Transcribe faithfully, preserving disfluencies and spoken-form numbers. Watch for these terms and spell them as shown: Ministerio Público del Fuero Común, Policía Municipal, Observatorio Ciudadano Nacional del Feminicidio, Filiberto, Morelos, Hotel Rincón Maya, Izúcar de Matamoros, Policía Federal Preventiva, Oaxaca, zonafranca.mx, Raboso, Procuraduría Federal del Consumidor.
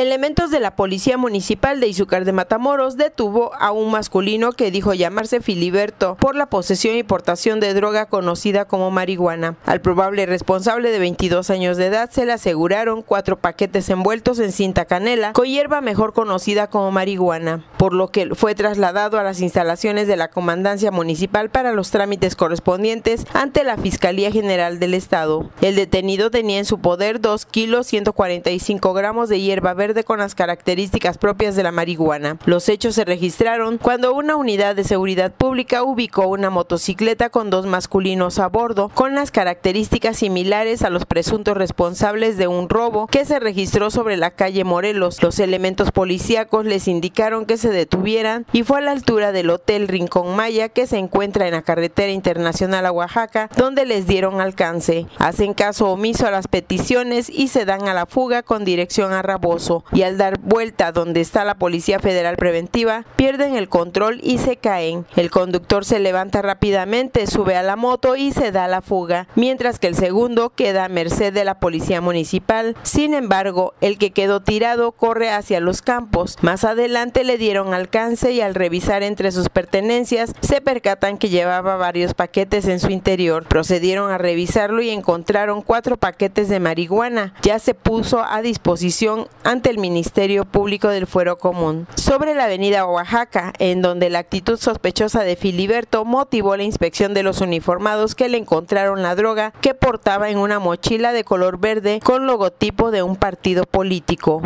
Elementos de la Policía Municipal de Izúcar de Matamoros detuvo a un masculino que dijo llamarse Filiberto por la posesión y portación de droga conocida como marihuana. Al probable responsable de veintidós años de edad se le aseguraron cuatro paquetes envueltos en cinta canela con hierba mejor conocida como marihuana, por lo que fue trasladado a las instalaciones de la Comandancia Municipal para los trámites correspondientes ante la Fiscalía General del Estado. El detenido tenía en su poder dos kilos ciento cuarenta y cinco gramos de hierba verde con las características propias de la marihuana. Los hechos se registraron cuando una unidad de seguridad pública ubicó una motocicleta con dos masculinos a bordo con las características similares a los presuntos responsables de un robo que se registró sobre la calle Morelos. Los elementos policíacos les indicaron que se detuvieran y fue a la altura del Hotel Rincón Maya, que se encuentra en la carretera internacional a Oaxaca, donde les dieron alcance. Hacen caso omiso a las peticiones y se dan a la fuga con dirección a Raboso, y al dar vuelta donde está la Policía Federal Preventiva, pierden el control y se caen. El conductor se levanta rápidamente, sube a la moto y se da la fuga, mientras que el segundo queda a merced de la Policía Municipal. Sin embargo, el que quedó tirado corre hacia los campos. Más adelante le dieron alcance y al revisar entre sus pertenencias, se percatan que llevaba varios paquetes en su interior. Procedieron a revisarlo y encontraron cuatro paquetes de marihuana. Ya se puso a disposición ante ante el Ministerio Público del Fuero Común. Sobre la avenida Oaxaca, en donde la actitud sospechosa de Filiberto motivó la inspección de los uniformados, que le encontraron la droga que portaba en una mochila de color verde con logotipo de un partido político.